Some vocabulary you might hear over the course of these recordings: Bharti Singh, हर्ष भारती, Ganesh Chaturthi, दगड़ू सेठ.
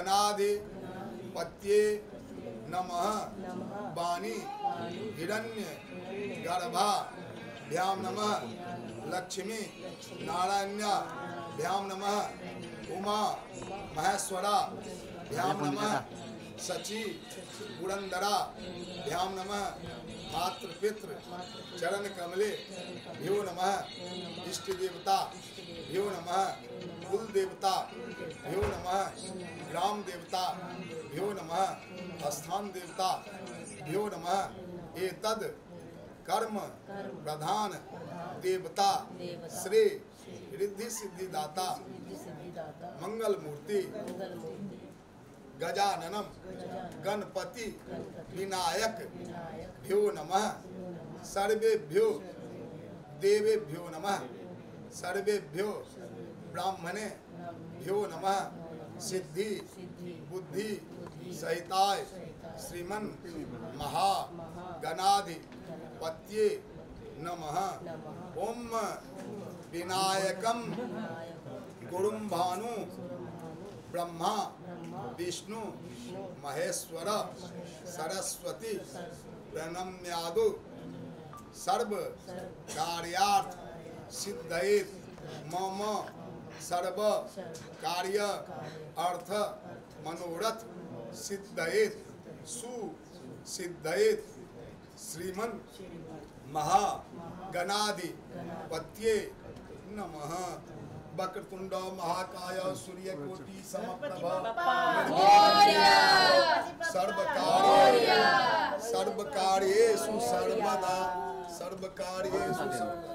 अनादि पत्ये नमः वाणी हिरण्य गर्भाभ्याम नमः लक्ष्मी नारायण्याभ्याम नमः उमा महेश्वराभ्याम नमः सची पुरंदरा भ्याम नमः मातृ पितृ चरण कमले भ्यो नमः इष्ट देवता भ्यो नमः कुल देवता भ्यो नमः ग्राम देवता भ्यो नमः स्थान देवता भ्यो नमः एतद् कर्म प्रधान देवता श्री रिद्धि सिद्धिदाता मंगल मूर्ति गजाननम गणपति विनायक भ्यो नमः सर्वेभ्यो देवेभ्यो नमः सर्वेभ्यो ब्राह्मणे भ्यो नमः सिद्धि बुद्धि सहिताय श्रीमन महा गणाधिपत्ये नमः ओम विनायकम गुरुं भानु ब्रह्मा विष्णु महेश्वर सरस्वती प्रणम्यादु सर्व कार्यार्थ सिद्धये मम सर्व कार्य अर्थ मनोरथ सिद्धये सु सिद्धये श्रीमन महा गणाधिपत्ये नमः वक्रतुंड महाकाय सूर्यकोटि समप्रभ सर्वकार्येषु सर्वदा सर्वकार्येषु सर्वदा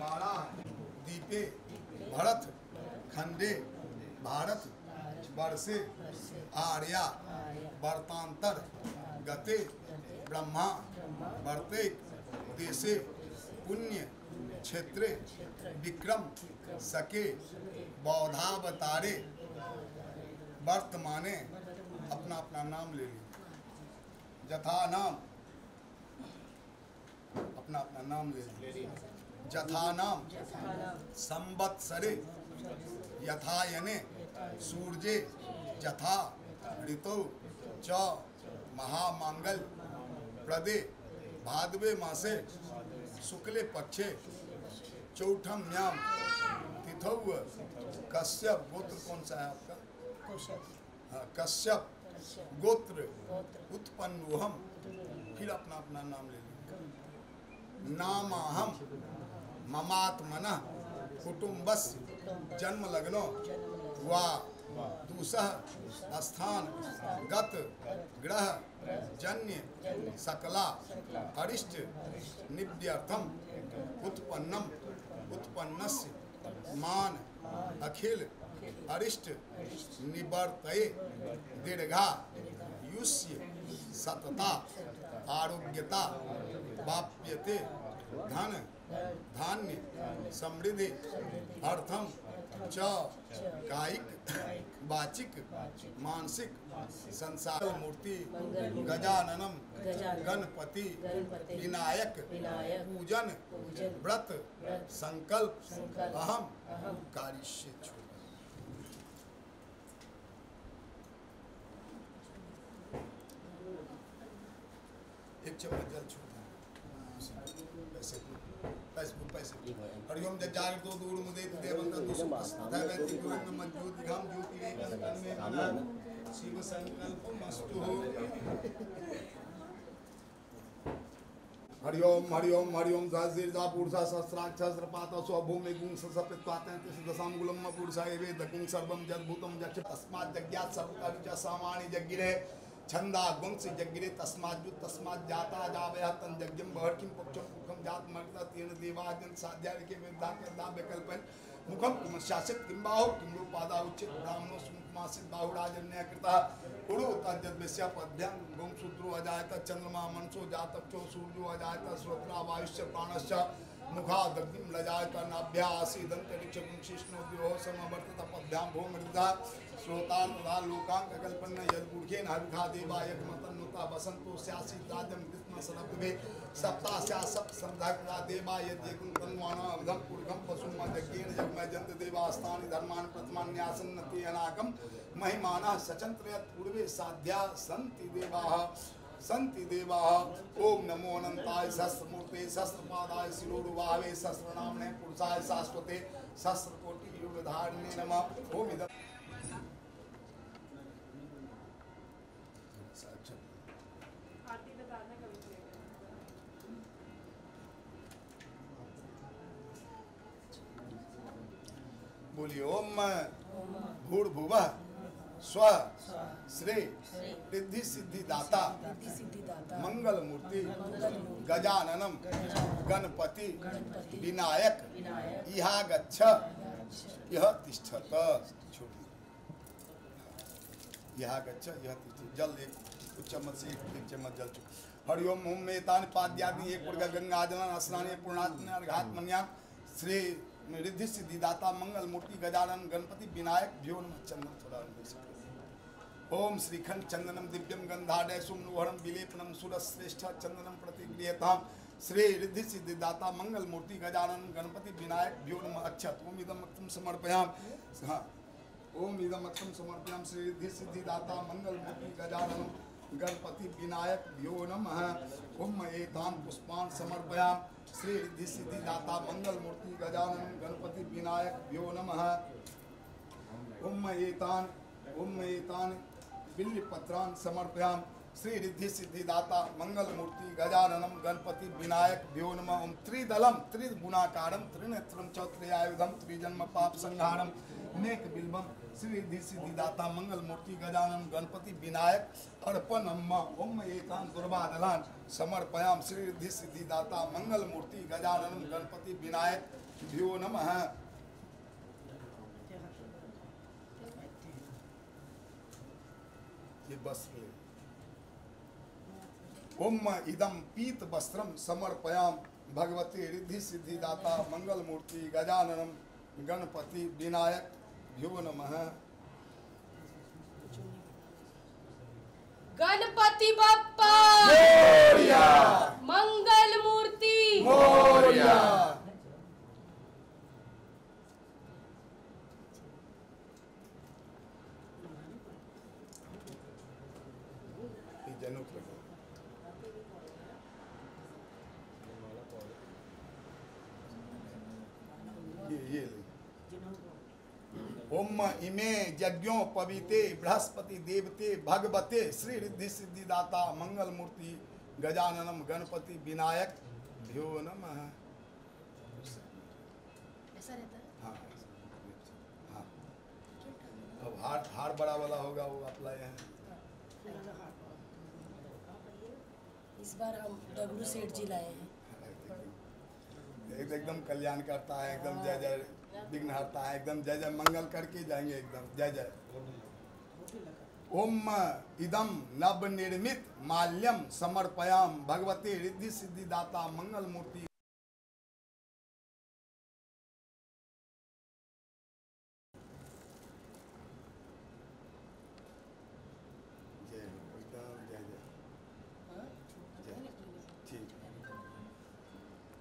बाड़ा दीपे भरत खंडे भारत वर्षे आर्या वर्तांतर गते ब्रह्मा वर्तेक देशे पुण्य क्षेत्रे विक्रम सके बौधावतारे वर्तमाने। अपना अपना नाम ले ली, जथा नाम अपना अपना नाम ले ली, जथा नाम संवत्सरे यथायने सूर्ये जथा ऋतौ च महामांगल प्रदे भादवे मासे शुक्ले पक्षे चौठम्याम तिथौ कश्यप गोत्र। कौन सा है आपका? हाँ, कश्यप गोत्र उत्पन्नोहम। फिर अपना अपना नाम ले लीजिए। नामाहम ममात्मना कुटुम्बस्य जन्म लग्नो वा दूसह स्थान गत ग्रह जन्य सकला अरिष्ट निव्यर्थम उत्पन्नम उत्पन्नस्य मान अखिल अरिष्ट निवर्तये दीर्घा युष्य सतता आरोग्यता वाप्यते धन धान्य समृद्धि अर्थम च कायिक वाचिक मानसिक संसार मूर्ति गजाननम गणपति विनायक पूजन व्रत संकल्प अहम कारिष्ये। एक चम्मच जल छोड़ना। हरिओम जज्जाग्रतो दूर्मुदेति देवं सुखस्थिता में मज्जूतिघाम ज्योतिरेकस्मिन् शिव संकल्पमस्तु। हरिओम हरिओम हरिओम सहस्रजा पुरुषा सहस्राक्ष सहस्रपाता स्वभूमि गुंस सपित्वातैतिस दशांगुलम पुरुषा एवेदकुं सर्वं जद्भुतं जक्ष तस्मात् जज्ञात् सर्वकविच सामानि जज्ञिरे छंदा गुंस जग्गिरे तस्माद्यु तस्मात् जाता जावया तन जज्ञम बहर किम पक्षम मुखम जात मर्दा तीर्ण देवाजन साध्याय के विद्या के दा विकल्पन मुखम किम शासित किम्बाहो किम्लो पादा उचित ब्राह्मणो सुमुखमासित बाहुराजन ने कृता कुरु तज्जत विषया पद्यं गुम सूत्रो अजायत चंद्रमा मनसो जातक्षो सूर्यो अजायत स्वप्ना वायुष्य प्राणस्य मुखा दग्निम लजायत नाभ्यासी दंतरिक्ष गुंशिष्णो द्यो समवर्तत पद्यं भूमृदा श्रोतान लोकांग कल्पन्न यदुर्घेन हरिघा देवाय मतन्नुता वसंतो स्यासी राजम कृष्ण सनपे सप्ता स्यासप संधाग्रा देवाय देकुं तन्वाना अवधम पुरगम पशुमा जज्ञेन जगमय जंत देवास्तानि धर्मान प्रथमान न्यासन्नति अनाकम महिमाना सचंत्रयत पूर्वे साध्या संति देवाः ओम नमो अनंताय सहस्रमूर्ते सहस्रपादाय शिरोरुवावे सहस्रनाम्ने पुरुषाय शाश्वते सहस्रकोटि युगधारिणे नमः। ओम इदं बोलिए ओम भूर्भुवः स्व श्रेय रिद्धि सिद्धि दाता मंगल मूर्ति गजाननम गणपति विनायक इहा गच्छ यह तिष्ठत जल एक चम्मच से एक चम्मच जल चुकी। हरिओम ओम मेतान पाद्यादि एक प्रकार गंगा जलन स्नान पूर्णात्म अर्घात्मन्या श्री रिद्धि सिद्धिदाता मंगल मूर्ति गजानन गणपति विनायक भ्यो नमः चंदन थोड़ा ओम श्रीखंड चंदनम दिव्यम गंधाढ्य सुमनोहरम विलेपनम सुरश्रेष्ठ चंदनम प्रतिगृह्यतां श्री रिद्धि सिद्धिदाता मंगल मूर्ति गजानन गणपति विनायक भ्यो नमः अच्छत ओम इदं अक्तं समर्पयामि। ओम इदं अक्तं समर्पयामि श्री रिद्धि सिद्धिदाता मंगल मूर्ति गजानन गणपति विनायक भ्यो नमः। ओम एतान् पुष्पान् समर्पयामि श्री रिद्धि सिद्धिदाता मंगल मूर्ति गजानन गणपति विनायक भ्यो नमः। ओम एतान् बिल्वपत्रान् समर्पयामि श्री रिद्धि सिद्धिदाता मंगल मूर्ति गजाननम गणपति विनायक भ्यो नमः। ओम त्रिदलम त्रिगुणाकारम त्रिनेत्रम चौत्रयायुधम त्रिजन्म पाप संहारम नेक बिल्वम श्री रिद्धि सिद्धिदाता मंगल मूर्ति गजानन गणपति विनायक अर्पणम ओम एतान् दुर्वादलान् समर्पयामि श्री रिद्धि सिद्धिदाता मंगल मूर्ति गजाननम गणपति विनायक भ्यो नमः। ओम इदं पीत वस्त्रम समर्पयामि भगवती रिद्धि सिद्धिदाता मंगल मूर्ति गजाननम गणपति विनायक भ्यो नमः। गणपति बप्पा मोरया मंगल मूर्ति मोरया। ओम इमे यज्ञों पविते बृहस्पति देवते भगवते श्री रिद्धि सिद्धिदाता मंगल मूर्ति गजाननम गणपति विनायक भ्यो नमः। ऐसा रहता है हाँ हाँ। अब हार बड़ा वाला होगा वो अप्लाई है इस बार हम डब्लू सेठ जी लाए हैं एकदम कल्याण करता है एकदम जय जय विघ्न हरता है एकदम जय जय मंगल करके जाएंगे एकदम जय जय। ओम इदम नव निर्मित माल्यम समर्पयाम भगवते रिद्धि सिद्धिदाता मंगल मूर्ति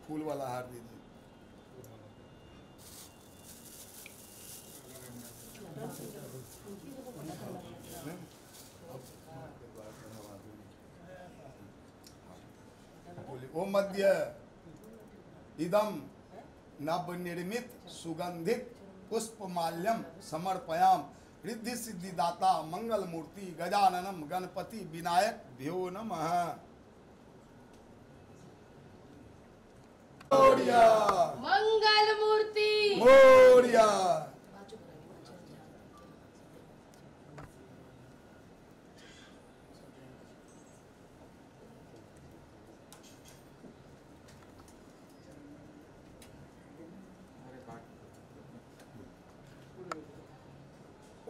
फूल वाला हार दीजिए। ओ मध्य इदम नवनिर्मित सुगंधित पुष्पमाल्यम समर्पयाम रिद्धि सिद्धिदाता मंगल मूर्ति गजाननम गणपति विनायक भ्यो नमः। मंगल मूर्ति मोरिया।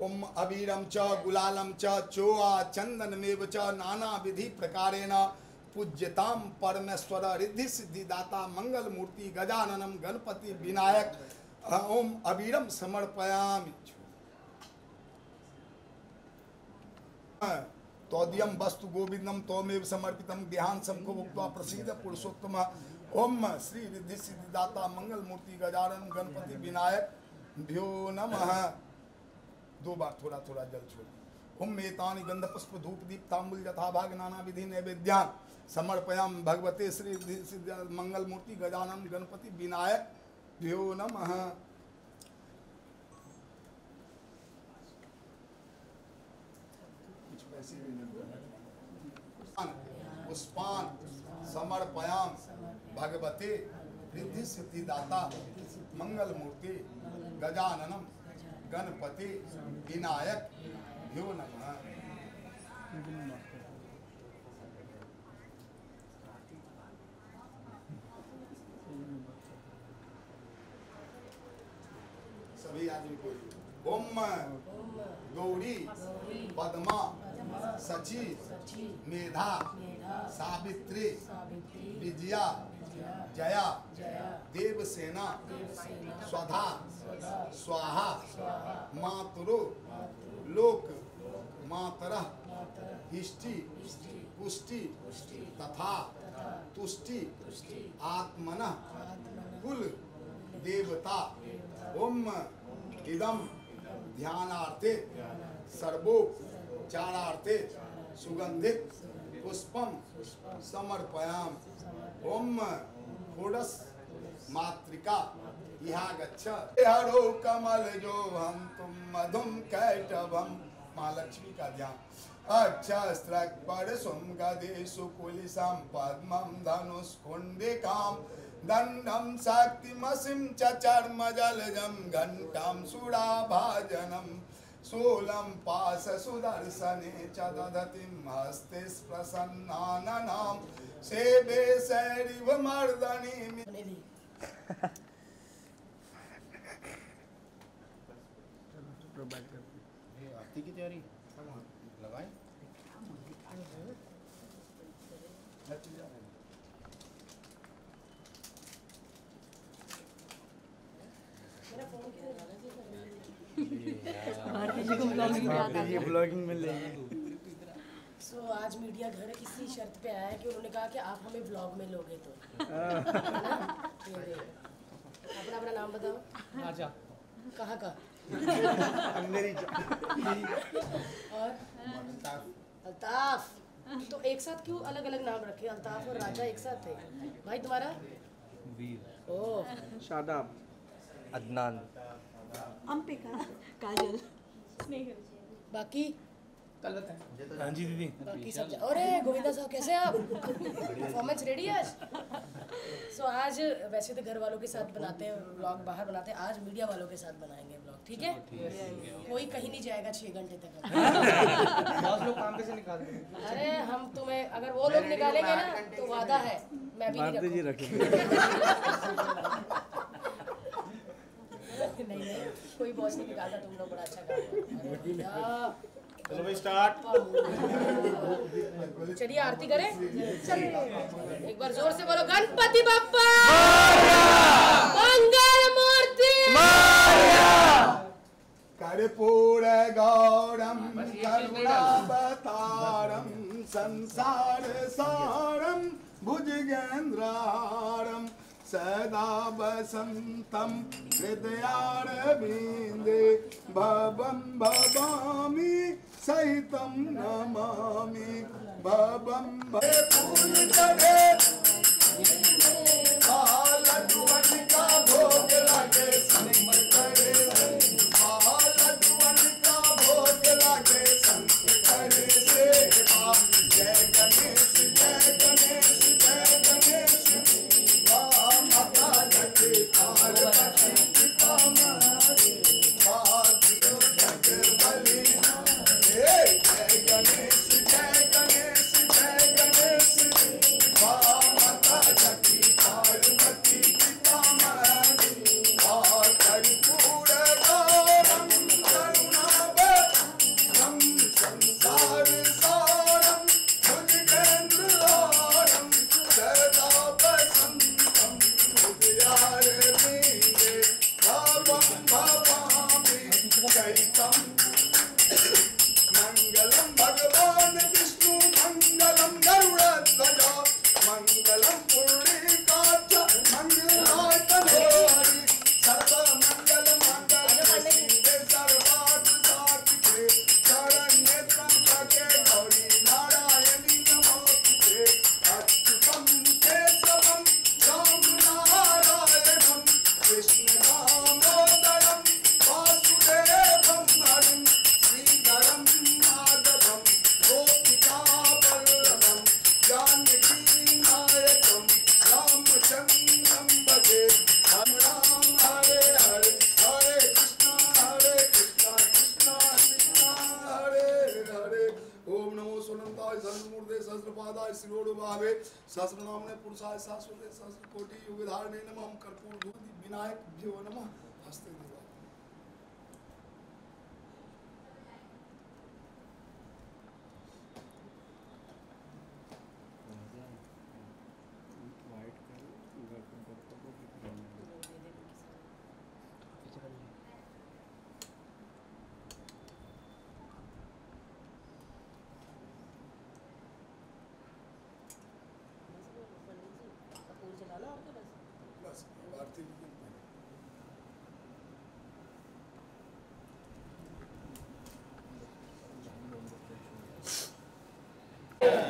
ओम अबीरम च गुलालम च चोआ चंदनमेव च नाना विधि प्रकारेण पूज्यताम परमेश्वर रिद्धि सिद्धिदाता मंगल मूर्ति गजाननम गणपति विनायक ओम अबीरम समर्पयामि। तोद्यम वस्तु गोविंदम तोमेव समर्पितम ध्यान समको भुक्त्वा प्रसीद पुरुषोत्तम। ओम श्री रिद्धि सिद्धिदाता मंगल मूर्ति गजाननम गणपति विनायक भ्यो नमः। दो बार थोड़ा थोड़ा जल छोड़। ओम मेतानि गंध पुष्प धूप दीप तांबुल यथा भाग नाना विधि नैवेद्यान समर्पयाम भगवते श्री मंगल मूर्ति गजानन गणपति विनायक भ्यो नमः। पुष्पान समर्पयाम भगवते रिद्धि सिद्धिदाता मंगल मूर्ति गजाननम गणपति विनायक भ्यो नमः। सभी आदमी को ओम गौरी पद्मा सची मेधा सावित्री विजया जया देवसेना स्वधा स्वाहा मातुरो लोक मातरा हिष्टि पुष्टि तथा तुष्टि आत्मना कुल देवता। ओम इदम ध्यानार्थे सर्वोपचारार्थे सुगंधित पुष्पम समर्पयाम। ओम षोडश मातृका यहाँ गच्छ हरो कमल जो हम तुम मधुम कैटभम माँ लक्ष्मी का ध्यान। अच्छा स्त्रक पर सुम गदे सुकुलिसम पद्मम धनुष कुंडिकाम दंडम शक्तिमसिम चचर्म जलजम घंटाम सुराभाजनम सोलम पास सुदर्शने चदधतिम हस्ते प्रसन्नाननाम सेवे सैरिव मर्दनी। आरती की तैयारी लगाएं ब्लॉगिंग में लेंगे। सो आज मीडिया घर किसी शर्त पे आया है कि उन्होंने कहा कि आप हमें ब्लॉग में लोगे तो अपना अपना नाम बताओ। राजा। कहाँ का? और अल्ताफ। तो एक साथ क्यों अलग अलग नाम रखे? अल्ताफ और राजा एक साथ थे। भाई तुम्हारा? वीर। ओह। शादाब। अदनान। अम्पिका। काजल। बाकी गलत है। हाँ जी दीदी। बाकी सब अरे गोविंदा साहब कैसे हैं आप? परफॉर्मेंस रेडी है आज? सो आज वैसे तो घर वालों के साथ बनाते हैं ब्लॉग, बाहर बनाते हैं, आज मीडिया वालों के साथ बनाएंगे ब्लॉग, ठीक है? कोई कहीं नहीं जाएगा 6 घंटे तक। लोग काम कैसे निकाल देंगे? अरे हम तुम्हें अगर वो लोग निकालेंगे ना तो वादा है मैं भी नहीं, कोई बॉस नहीं निकालता। तुम लोग बड़ा अच्छा काम। चलो भाई स्टार्ट। चलिए आरती करें। चलिए एक बार जोर से बोलो गणपति बप्पा मंगल मूर्ति कर्पूर गौरम करुणावतारम संसार सारम भुजगेंद्रारम सदा वसंतम हृदयारविंदे भवं भवामि सहितं नमामि भवं भूतले।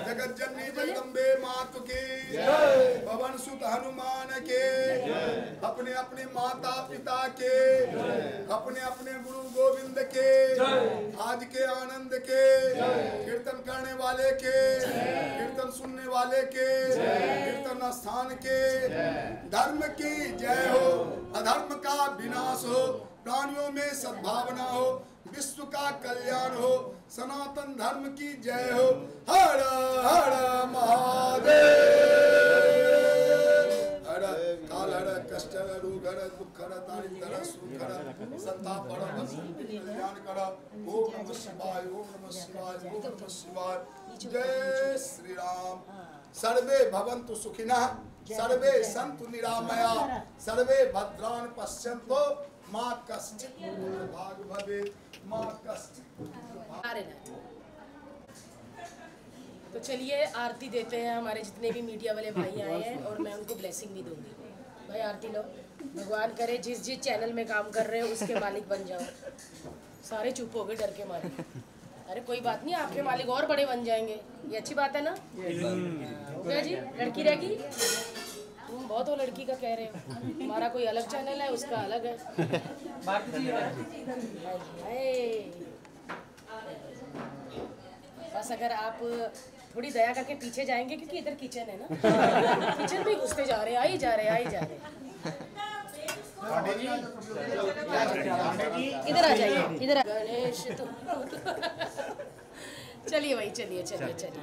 जगज्जननी जगदम्बे मातु की भवन सुत हनुमान के, अपने अपने माता पिता के, अपने अपने गुरु गोविंद के, आज के आनंद के, कीर्तन करने वाले के, कीर्तन सुनने वाले के, कीर्तन स्थान के। धर्म की जय हो, अधर्म का विनाश हो, प्राणियों में सद्भावना हो, विश्व का कल्याण हो, सनातन धर्म की जय हो। हर हर महादेव। हर काल हर कष्ट हर रोग हर दुख हर दारिद्र हर सुख हर संताप हर कल्याण कर। ओम नमः शिवाय, ओम नमः शिवाय, ओम नमः शिवाय। जय श्री राम। सर्वे भवन्तु सुखिनः, सर्वे सन्तु निरामया, सर्वे भद्राणि पश्यन्तु मां कश्चित् दुर्भाग् भवेत्, मां कश्चित् दुर्भाग्। तो चलिए आरती देते हैं। हमारे जितने भी मीडिया वाले भाई आए हैं और मैं उनको ब्लेसिंग भी दूंगी। भाई आरती लो। भगवान करे जिस जिस चैनल में काम कर रहे हो उसके मालिक बन जाओ। सारे चुप हो गए डर के मारे। अरे कोई बात नहीं, आपके मालिक और बड़े बन जाएंगे, ये अच्छी बात है ना। ओके जी, लड़की रहेगी, तुम बहुत हो लड़की का कह रहे हो। हमारा कोई अलग चैनल है, उसका अलग है। बस अगर आप थोड़ी दया करके पीछे जाएंगे, क्योंकि इधर किचन है ना, किचन में घुसते जा रहे, आई जा रहे, आई जा रहे। इधर आ जाइए, इधर गणेश। चलिए भाई, चलिए चलिए चलिए।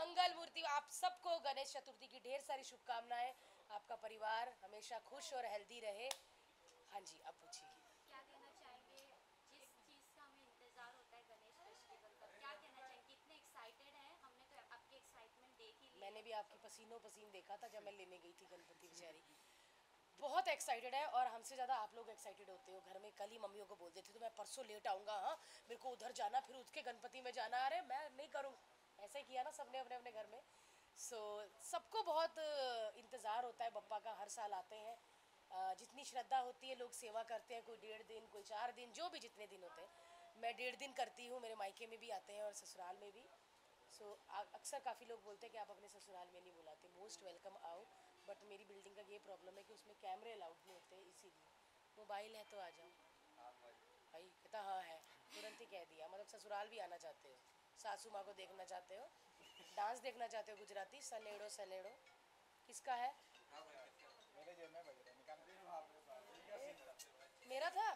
मंगल मूर्ति, आप सबको गणेश चतुर्थी की ढेर सारी शुभकामनाएं। आपका परिवार हमेशा खुश और हेल्दी रहे। हाँ जी, अब पूछिए क्या कहना चाहेंगे जिस चीज का हमें इंतजार होता है गणेश फेस्टिवल का, क्या कहना चाहेंगे? कितने एक्साइटेड हैं? हमने तो आपकी एक्साइटमेंट देखी, मैंने भी आपकी पसीनों पसीन देखा था जब मैं लेने गई थी गणपति बेचारी। बहुत एक्साइटेड है और हमसे ज़्यादा आप लोग एक्साइटेड होते हो। घर में कल ही मम्मियों को बोल देते तो मैं परसों लेट आऊँगा, हाँ मेरे को उधर जाना, फिर उसके गणपति में जाना। अरे मैं नहीं करूँ, ऐसे किया ना सबने अपने अपने घर में। सबको बहुत इंतज़ार होता है बप्पा का। हर साल आते हैं, जितनी श्रद्धा होती है लोग सेवा करते हैं। कोई 1.5 दिन, कोई 4 दिन, जो भी जितने दिन होते हैं। मैं 1.5 दिन करती हूँ, मेरे मायके में भी आते हैं और ससुराल में भी। अक्सर काफ़ी लोग बोलते हैं कि आप अपने ससुराल में नहीं बुलाते। मोस्ट वेलकम, आओ। बट मेरी बिल्डिंग का ये प्रॉब्लम है कि उसमें कैमरे अलाउड नहीं होते, इसीलिए मोबाइल है तो आ जाओ भाई। कहता हाँ है, तुरंत ही कह दिया। मतलब ससुराल भी आना चाहते हो, सासू माँ को देखना चाहते हो, डांस देखना चाहते हो गुजराती, सलेड़ो सलेड़ो किसका है? मेरे जेब में मेरा था,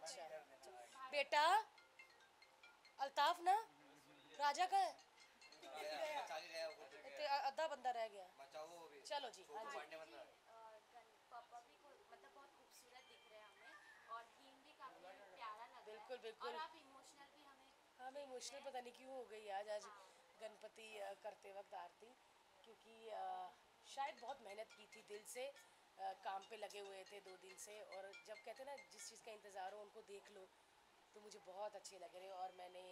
अच्छा बेटा अल्ताफ ना राजा का है, आधा बंदा रह गया। चलो जी, हाँ जी। पापा भी मतलब बहुत खूबसूरत दिख रहे हैं हमें, और थीम भी काफी प्यारा लग रहा है। बिल्कुल बिल्कुल। और आप इमोशनल भी हमें इमोशनल पता नहीं क्यों हो गई आज गणपति करते वक्त आरती, क्योंकि शायद बहुत मेहनत की थी, दिल से काम पे लगे हुए थे 2 दिन से। और जब कहते ना जिस चीज़ का इंतज़ार हो उनको देख लो, तो मुझे बहुत अच्छे लग रहे। और मैंने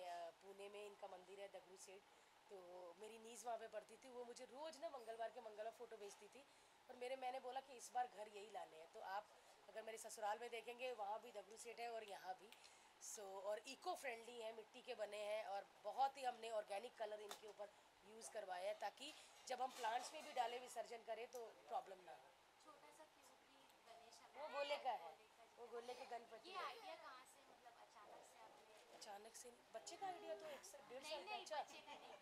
पुणे में इनका मंदिर है दगड़ू सेठ, तो मेरी नीज़ वहाँ पे पढ़ती थी, वो मुझे रोज़ ना मंगलवार के मंगलवार फ़ोटो भेजती थी। और मैंने बोला कि इस बार घर यही लाने हैं, तो आप अगर मेरे ससुराल में देखेंगे वहाँ भी दगड़ू सेठ है और यहाँ भी। और इको फ्रेंडली है, मिट्टी के बने हैं, और बहुत ही हमने ऑर्गेनिक कलर इनके ऊपर यूज़ करवाया है ताकि जब हम प्लांट्स में भी डाले विसर्जन करें तो प्रॉब्लम ना हो। छोटा सा वो गोले का है, वो गोले के गणपति। आइडिया कहाँ से, मतलब अचानक से आपने? अचानक से बच्चे का आइडिया तो 1.5 साल का। अच्छा,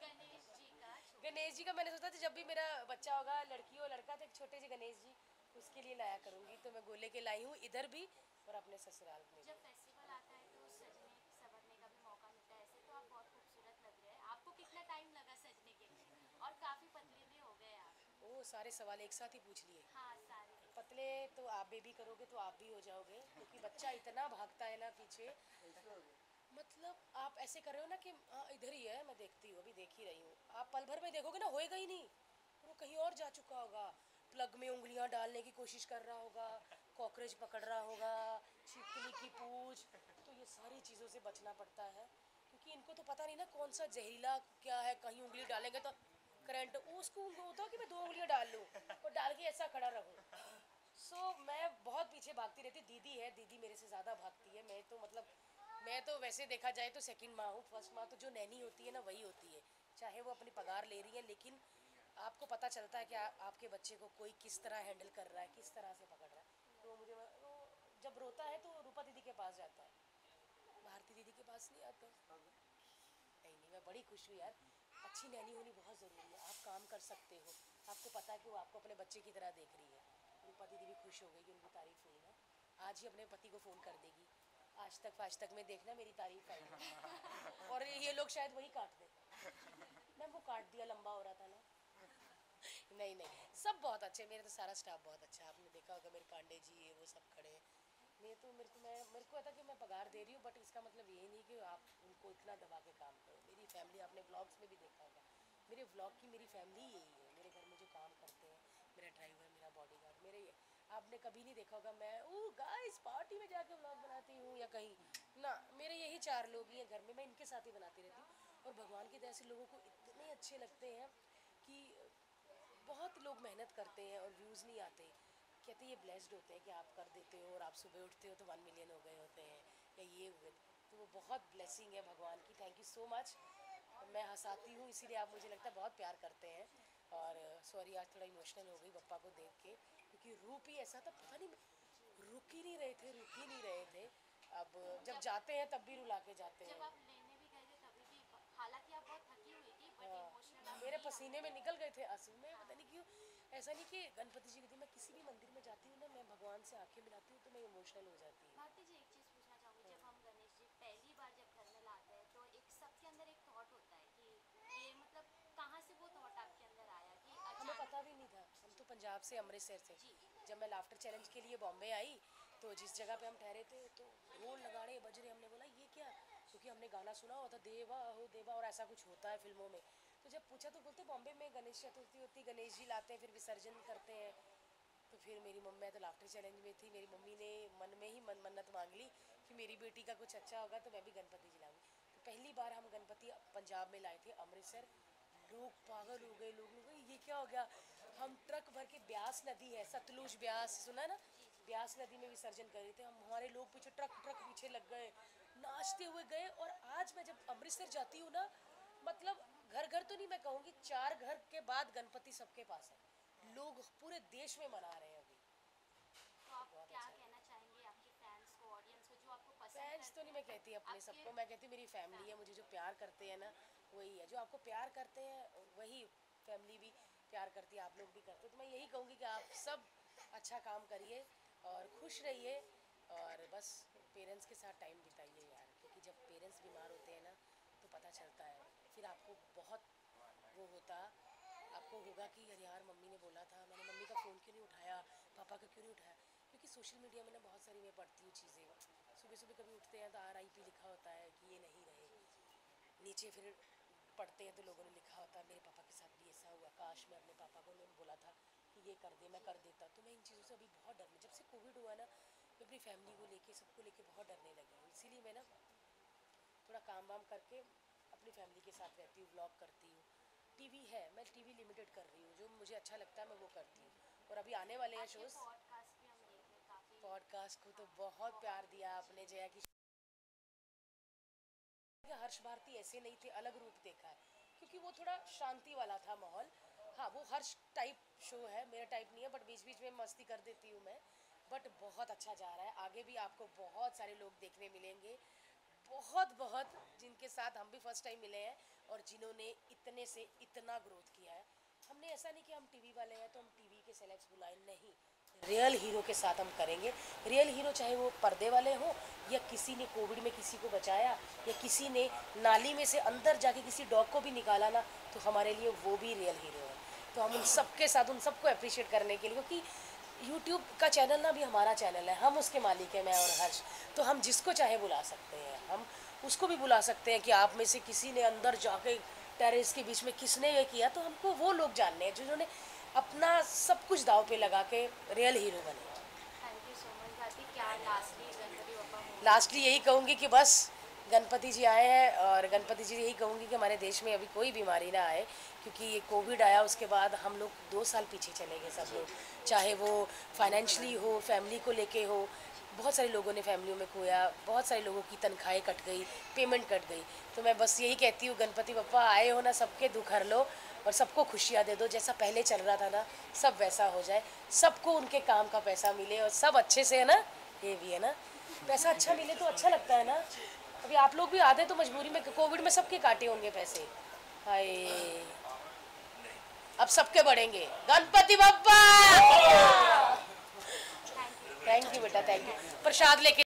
गणेश जी का मैंने सोचा था जब भी मेरा बच्चा होगा, लड़की हो लड़का, तो एक छोटे से गणेश जी उसके लिए लाया करूँगी। तो मैं गोले के लाई हूँ इधर भी और अपने ससुराल में। जब फेस्टिवल आता है तो सजने संवरने का भी मौका मिलता है, ऐसे तो आप बहुत खूबसूरत लग रहे हैं। आपको कितना टाइम लगा सजने के लिए? और काफ़ी पतले भी हो गए आप। वो सारे सवाल एक साथ ही पूछ लिए। हाँ, सारे पतले तो आप बेबी करोगे तो आप भी हो जाओगे, क्योंकि बच्चा इतना भागता है ना पीछे। मतलब आप ऐसे कर रहे हो ना कि हाँ इधर ही है, मैं देखती हूँ, अभी देख ही रही हूँ। आप पल भर में देखोगे ना, होएगा ही नहीं, वो कहीं और जा चुका होगा, प्लग में उंगलियाँ डालने की कोशिश कर रहा होगा, कॉकरोच पकड़ रहा होगा, छिपकली की पूछ। तो ये सारी चीज़ों से बचना पड़ता है, क्योंकि इनको तो पता नहीं ना कौन सा जहरीला क्या है, कहीं उंगली डालेंगे तो करंट। उसको होता कि मैं 2 उंगलियाँ डाल लूँ और डाल के ऐसा खड़ा रहूँ। मैं बहुत पीछे भागती रहती। दीदी है, दीदी मेरे से ज़्यादा भागती है। मैं तो वैसे देखा जाए तो 2nd माँ हूँ। 1st माँ तो जो नैनी होती है ना वही होती है, चाहे वो अपनी पगार ले रही है, लेकिन आपको पता चलता है कि आपके बच्चे को कोई किस तरह हैंडल कर रहा है, किस तरह से पकड़ रहा है। तो मुझे जब रोता है तो रूपा दीदी के पास जाता है, भारती दीदी के पास नहीं आता। नहीं, मैं बड़ी खुश हुई यार। अच्छी नैनी होनी बहुत ज़रूरी है। आप काम कर सकते हो, आपको पता है कि वो आपको अपने बच्चे की तरह देख रही है। रूपा दीदी भी खुश हो गई कि उनकी तारीफ हुई है। आज ही अपने पति को फ़ोन कर देगी, आज तक में देखना मेरी तारीफ आई। और ये लोग शायद वही काट दें। मैम वो काट दिया, लंबा हो रहा था ना। नहीं, सब बहुत अच्छे। मेरा तो सारा स्टाफ बहुत अच्छा है। आपने देखा होगा मेरे पांडे जी ये वो सब खड़े हैं। मेरे को पता कि मैं पगार दे रही हूँ, बट इसका मतलब ये नहीं कि आप उनको इतना दबा के काम करो। मेरी फैमिली, आपने व्लॉग्स में भी देखा होगा, मेरे व्लॉग की मेरी फैमिली यही है। मेरे घर में जो काम करते हैं, मेरा ड्राइवर, मेरा बॉडीगार्ड, मेरे आपने कभी नहीं देखा होगा मैं ओ गाइस पार्टी में जाके व्लॉग बनाती हूँ या कहीं ना। मेरे यही 4 लोग ही हैं घर में, मैं इनके साथ ही बनाती रहती हूँ। और भगवान की दया से लोगों को इतने अच्छे लगते हैं कि बहुत लोग मेहनत करते हैं और व्यूज़ नहीं आते। कहते ये ब्लेस्ड होते हैं कि आप कर देते हो और आप सुबह उठते हो तो 1 मिलियन हो गए होते हैं या ये हो गए, तो वो बहुत ब्लेसिंग है भगवान की। Thank you so much. मैं हंसाती हूँ इसीलिए आप मुझे लगता है बहुत प्यार करते हैं। और सॉरी आज थोड़ा इमोशनल हो गई पप्पा को देख के, क्योंकि रूप ही ऐसा था, पता नहीं रुक ही नहीं रहे थे। अब जब जाते हैं तब भी रुला के जाते हैं। हालांकि आप बहुत थकी हुई थी, बट इमोशनल मेरे पसीने में निकल गए थे असल में। पता नहीं क्यों, ऐसा नहीं कि गणपति जी के दिन, मैं किसी भी मंदिर में जाती हूँ ना, मैं भगवान से आंखें मिलाती हूँ तो मैं इमोशनल हो जाती हूँ। भारती जी, एक चीज़ पूछना चाहूँगी। जब हम गणेश जी पहली बार जब घर में लाते हैं तो एक सबके अंदर एक थॉट होता है कि ये, मतलब कहाँ से वो थॉट आपके अंदर आया? कि हमें पता भी नहीं था। हम तो पंजाब से, अमृतसर से, जब मैं लाफ्टर चैलेंज के लिए बॉम्बे आई तो जिस जगह पे हम ठहरे थे तो ढोल नगाड़े बज रहे। हमने बोला ये क्या, क्योंकि हमने गाना सुना हुआ था देवा हो देवा और ऐसा कुछ होता है फिल्मों में। तो जब पूछा तो बोलते बॉम्बे में गणेश चतुर्थी होती, गणेश जी लाते हैं, फिर विसर्जन करते हैं। तो फिर मेरी मम्मी, मैं तो लाफ्टर चैलेंज में थी, मेरी मम्मी ने मन में ही मन्नत मांग ली कि मेरी बेटी का कुछ अच्छा होगा तो मैं भी गणपति जी लाऊंगी। तो पहली बार हम गणपति पंजाब में लाए थे, अमृतसर। लोग पागल हो गए, लोग ये क्या हो गया। हम ट्रक भर के, ब्यास नदी है, सतलुज ब्यास सुना ना, ब्यास नदी में विसर्जन कर रहे थे हम। हमारे लोग पीछे, ट्रक पीछे लग गए, नाचते हुए गए। और आज मैं जब अमृतसर जाती हूँ ना, मतलब घर घर तो नहीं, मैं कहूँगी 4 घर के बाद गणपति सबके पास है, लोग पूरे देश में मना रहे हैं अभी। तो आप क्या कहना चाहेंगे आपके फैंस को, ऑडियंस को जो आपको पसंद है? फैंस तो नहीं, मैं कहती अपने सबको, मैं कहती मेरी फैमिली है, मुझे जो प्यार करते हैं ना वही है, जो आपको प्यार करते हैं वही फैमिली भी प्यार करती है, आप लोग भी करते हो। तो मैं यही कहूँगी कि आप सब अच्छा काम करिए और खुश रहिए और बस पेरेंट्स के साथ टाइम बिताइए यार, क्योंकि जब पेरेंट्स बीमार होते हैं ना तो पता चलता है, फिर आपको बहुत वो होता, आपको होगा कि यार यार मम्मी ने बोला था, मैंने मम्मी का फ़ोन क्यों नहीं उठाया, पापा का क्यों नहीं उठाया, क्योंकि सोशल मीडिया में ना बहुत सारी मैं पढ़ती हूँ चीज़ें। सुबह सुबह कभी उठते हैं तो RIP लिखा होता है कि ये नहीं रहे, नीचे फिर पढ़ते हैं तो लोगों ने लिखा होता है मेरे पापा के साथ भी ऐसा हुआ, काश मैं अपने पापा को उन्होंने बोला था कि ये कर दे, मैं कर देता। तो मैं इन चीज़ों से अभी बहुत डरने, जब से कोविड हुआ ना मैं अपनी फैमिली को लेके सबको लेके बहुत डरने लगी हूँ, इसीलिए मैं ना थोड़ा काम वाम करके अपनी फैमिली के साथ रहती हूँ, व्लॉग करती हूँ, TV है, मैं TV लिमिटेड कर रही हूँ, जो मुझे अच्छा लगता है मैं वो करती हूँ। और अभी आने वाले हैं शोज़, पॉडकास्ट को तो बहुत प्यार दिया आपने, जया की हर्ष भारती ऐसे नहीं थे, अलग रूप देखा है, क्योंकि वो थोड़ा शांति वाला था माहौल। हाँ वो हर्ष टाइप शो है, मेरा टाइप नहीं है, बट बीच बीच में मस्ती कर देती हूँ मैं, बट बहुत अच्छा जा रहा है, आगे भी आपको बहुत सारे लोग देखने मिलेंगे, बहुत बहुत जिनके साथ हम भी फर्स्ट टाइम मिले हैं और जिन्होंने इतने से इतना ग्रोथ किया है। हमने ऐसा नहीं कि हम TV वाले हैं तो हम TV के सेलेक्ट्स बुलाए, नहीं, रियल हीरो के साथ हम करेंगे। रियल हीरो चाहे वो पर्दे वाले हों या किसी ने कोविड में किसी को बचाया या किसी ने नाली में से अंदर जाके किसी डॉग को भी निकाला ना, तो हमारे लिए वो भी रियल हीरो है। तो हम उन सबके साथ, उन सबको अप्रिशिएट करने के लिए, क्योंकि यूट्यूब का चैनल ना भी हमारा चैनल है, हम उसके मालिक हैं, मैं और हर्ष, तो हम जिसको चाहे बुला सकते हैं, हम उसको भी बुला सकते हैं कि आप में से किसी ने अंदर जाके टेरेस के बीच में किसने ये किया, तो हमको वो लोग जानने हैं जिन्होंने अपना सब कुछ दाव पे लगा के रियल हीरो बने। थैंक यू सो मच भाभी। क्या लास्टली यही कहूँगी कि बस गणपति जी आए हैं, और गणपति जी यही कहूँगी कि हमारे देश में अभी कोई बीमारी ना आए, क्योंकि ये कोविड आया उसके बाद हम लोग 2 साल पीछे चले गए सब लोग, चाहे वो फाइनेंशली हो, फैमिली को लेके हो, बहुत सारे लोगों ने फैमिलियों में खोया, बहुत सारे लोगों की तनख्वाहें कट गई, पेमेंट कट गई। तो मैं बस यही कहती हूँ गणपति बप्पा आए हो ना, सबके दुख हर लो और सबको खुशियाँ दे दो, जैसा पहले चल रहा था ना सब वैसा हो जाए, सबको उनके काम का पैसा मिले और सब अच्छे से, है ना, ये भी है ना, पैसा अच्छा मिले तो अच्छा लगता है ना। अभी आप लोग भी आधे तो मजबूरी में कोविड में सबके काटे होंगे पैसे, हाय अब सबके बढ़ेंगे। गणपति बप्पा थैंक यू बेटा, थैंक यू। प्रसाद लेके